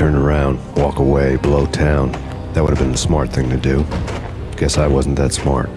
turn around, walk away, blow town. That would have been the smart thing to do. Guess I wasn't that smart.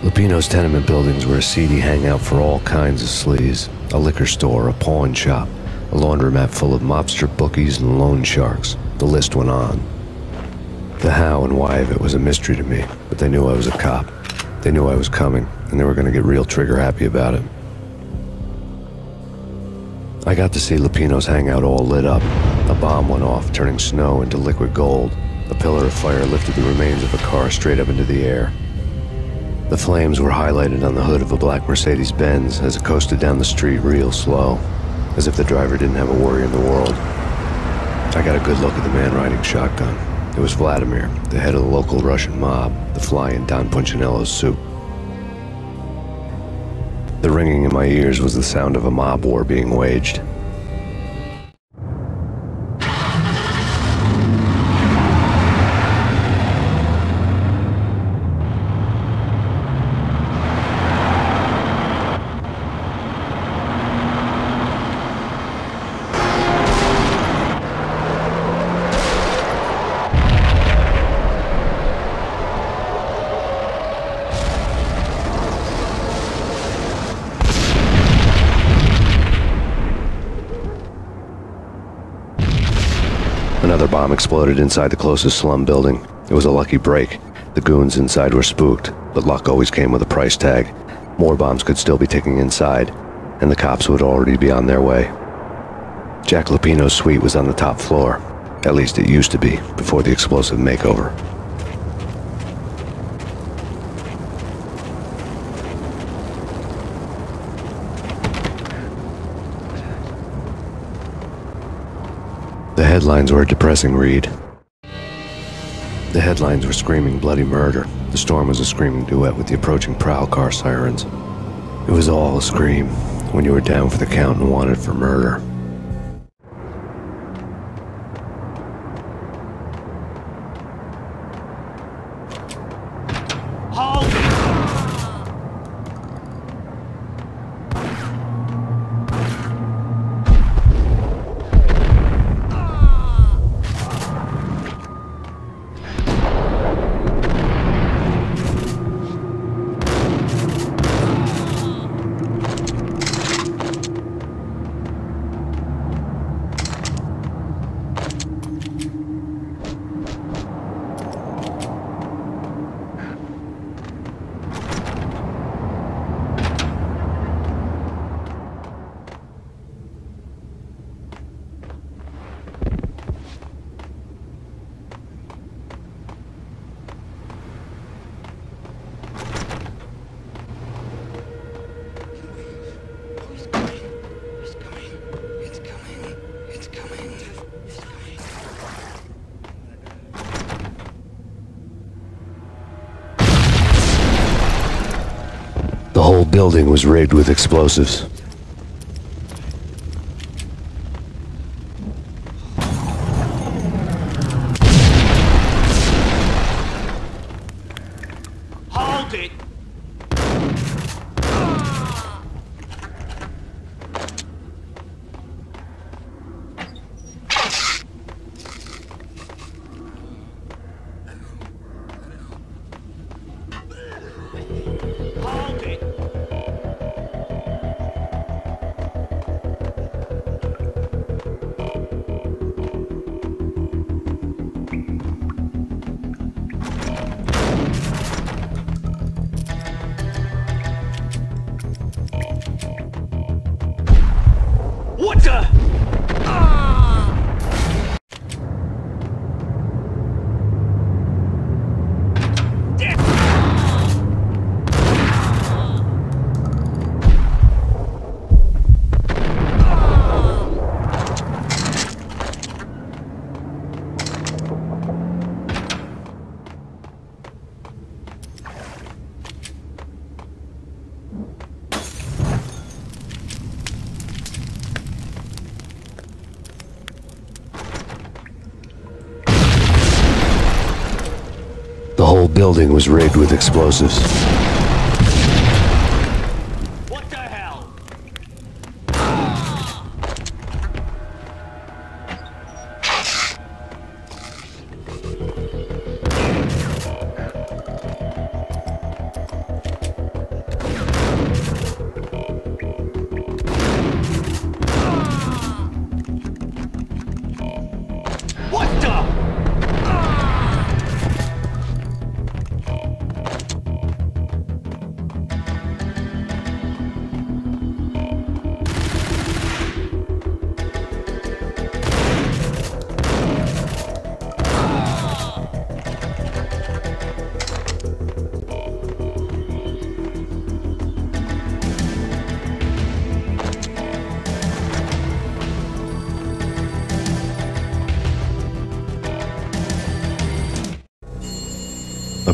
Lupino's tenement buildings were a seedy hangout for all kinds of sleaze. A liquor store, a pawn shop, a laundromat full of mobster bookies and loan sharks. The list went on. The how and why of it was a mystery to me, but they knew I was a cop. They knew I was coming, and they were going to get real trigger-happy about it. I got to see Lupino's hangout all lit up. A bomb went off, turning snow into liquid gold. A pillar of fire lifted the remains of a car straight up into the air. The flames were highlighted on the hood of a black Mercedes-Benz as it coasted down the street real slow, as if the driver didn't have a worry in the world. I got a good look at the man riding shotgun. It was Vladimir, the head of the local Russian mob, the fly in Don Punchinello's soup. The ringing in my ears was the sound of a mob war being waged. Another bomb exploded inside the closest slum building. It was a lucky break. The goons inside were spooked, but luck always came with a price tag. More bombs could still be ticking inside, and the cops would already be on their way. Jack Lupino's suite was on the top floor. At least it used to be, before the explosive makeover. The headlines were a depressing read. The headlines were screaming bloody murder. The storm was a screaming duet with the approaching prowl car sirens. It was all a scream when you were down for the count and wanted for murder. The whole building was rigged with explosives. Hold it! The whole building was rigged with explosives. What the hell?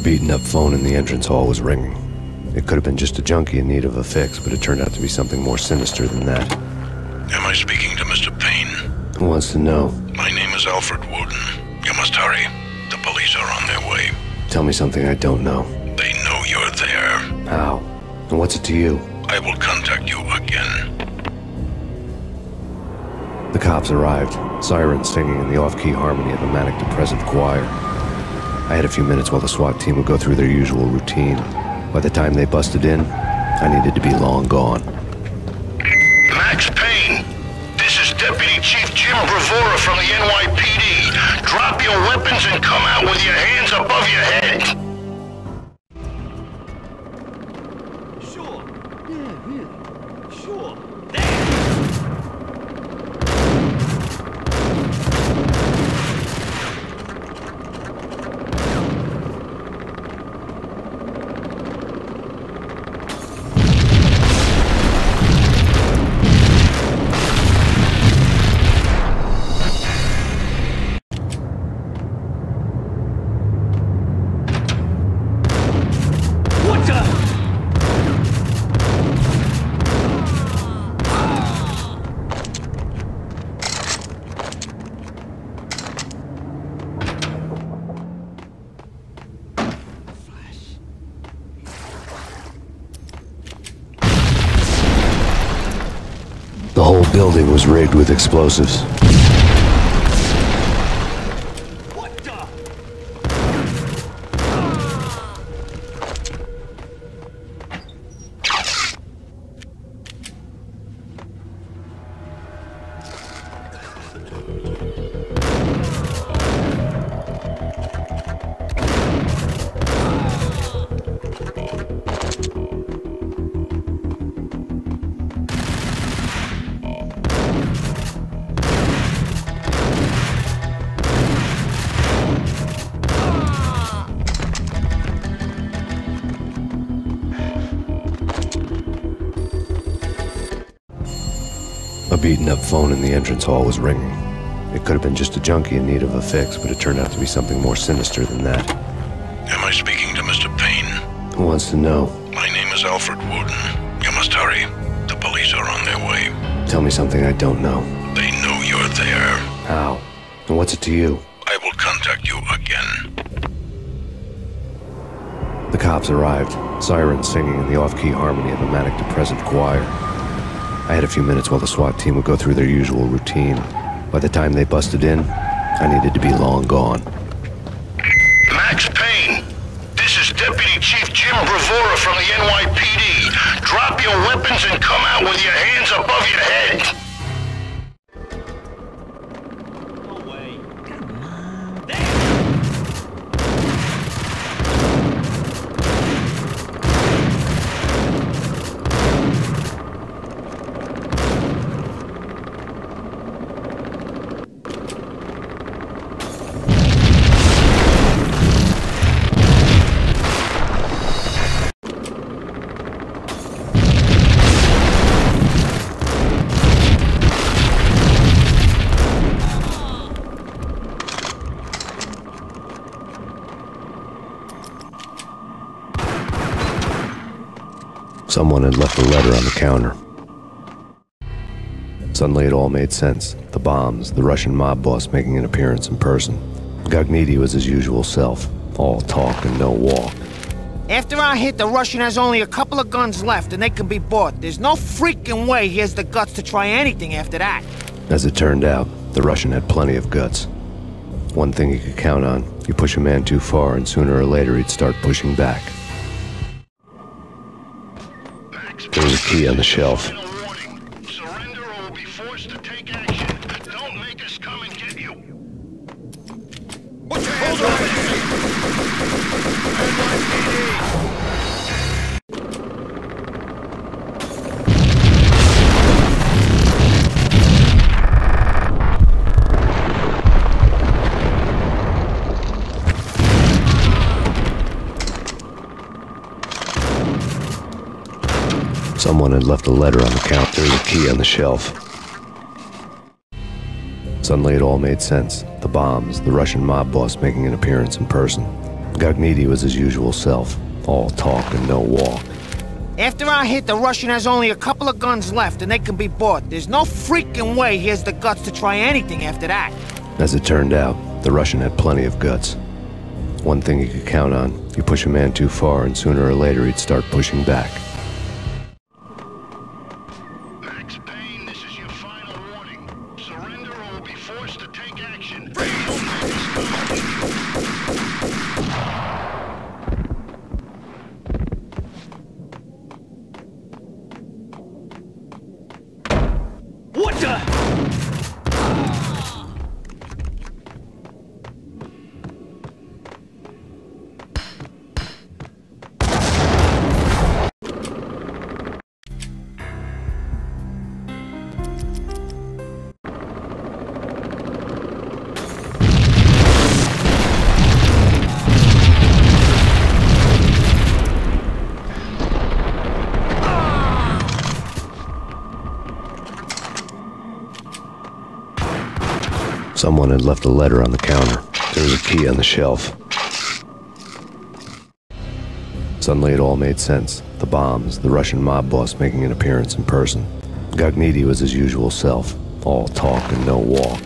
A beaten-up phone in the entrance hall was ringing. It could have been just a junkie in need of a fix, but it turned out to be something more sinister than that. Am I speaking to Mr. Payne? Who wants to know? My name is Alfred Woden. You must hurry. The police are on their way. Tell me something I don't know. They know you're there. How? And what's it to you? I will contact you again. The cops arrived, sirens singing in the off-key harmony of a manic depressive choir. I had a few minutes while the SWAT team would go through their usual routine. By the time they busted in, I needed to be long gone. Max Payne, this is Deputy Chief Jim Bravura from the NYPD. Drop your weapons and come out with your hands above your head. Sure. Yeah. Sure. The whole building was rigged with explosives. What the? A beaten-up phone in the entrance hall was ringing. It could have been just a junkie in need of a fix, but it turned out to be something more sinister than that. Am I speaking to Mr. Payne? Who wants to know? My name is Alfred Woden. You must hurry. The police are on their way. Tell me something I don't know. They know you're there. How? And what's it to you? I will contact you again. The cops arrived, sirens singing in the off-key harmony of a manic depressive choir. I had a few minutes while the SWAT team would go through their usual routine. By the time they busted in, I needed to be long gone. Max Payne, this is Deputy Chief Jim Bravura from the NYPD. Drop your weapons and come out with your hands above your head. Someone had left a letter on the counter. Suddenly it all made sense. The bombs, the Russian mob boss making an appearance in person. Gognitti was his usual self, all talk and no walk. After our hit, the Russian has only a couple of guns left and they can be bought. There's no freaking way he has the guts to try anything after that. As it turned out, the Russian had plenty of guts. One thing you could count on, you push a man too far and sooner or later he'd start pushing back. There was a key on the shelf. Surrender or we'll be forced to take action. Don't make us come and get you. Put your hands on Someone had left a letter on the counter. There was a key on the shelf. Suddenly it all made sense. The bombs, the Russian mob boss making an appearance in person. Gognitti was his usual self, all talk and no walk. After I hit, the Russian has only a couple of guns left and they can be bought. There's no freaking way he has the guts to try anything after that. As it turned out, the Russian had plenty of guts. One thing you could count on, you push a man too far and sooner or later he'd start pushing back. Max Payne, this is your final warning. Surrender or we'll be forced to take action. What the? Someone had left a letter on the counter. There was a key on the shelf. Suddenly it all made sense. The bombs, the Russian mob boss making an appearance in person. Gognitti was his usual self, all talk and no walk.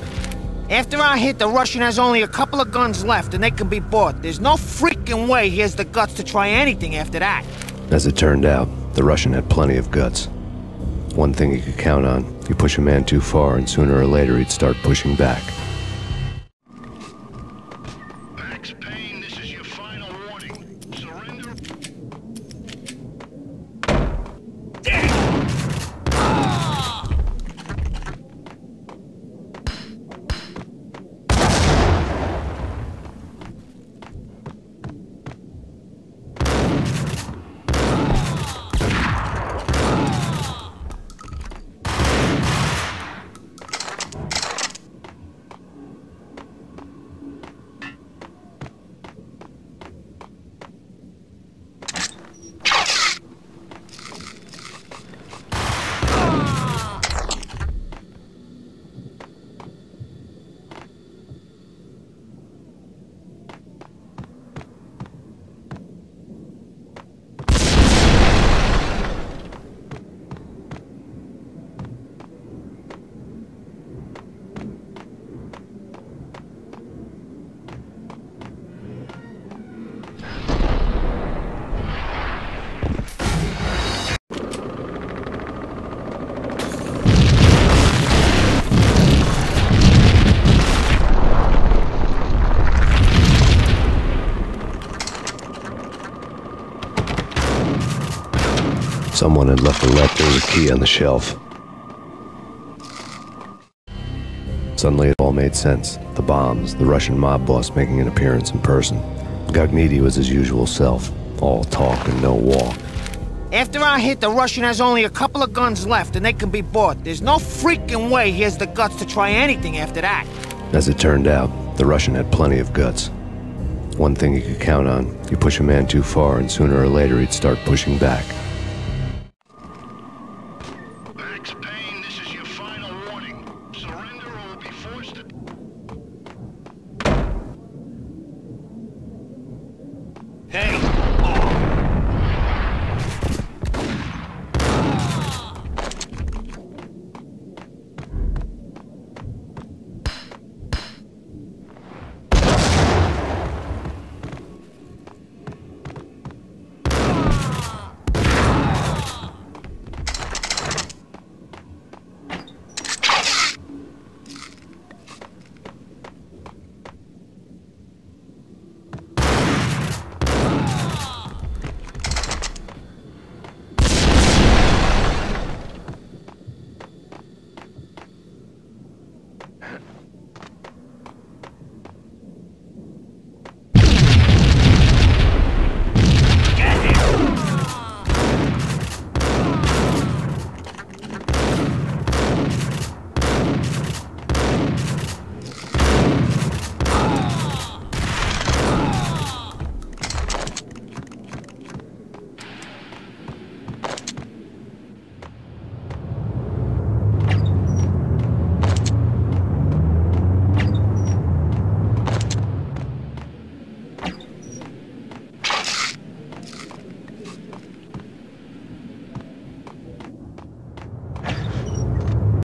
After I hit, the Russian has only a couple of guns left and they can be bought. There's no freaking way he has the guts to try anything after that. As it turned out, the Russian had plenty of guts. One thing you could count on, you push a man too far and sooner or later he'd start pushing back. Someone had left a letter. There was a key on the shelf. Suddenly it all made sense. The bombs, the Russian mob boss making an appearance in person. Gognitti was his usual self, all talk and no walk. After I hit, the Russian has only a couple of guns left and they can be bought. There's no freaking way he has the guts to try anything after that. As it turned out, the Russian had plenty of guts. One thing you could count on, you push a man too far and sooner or later he'd start pushing back.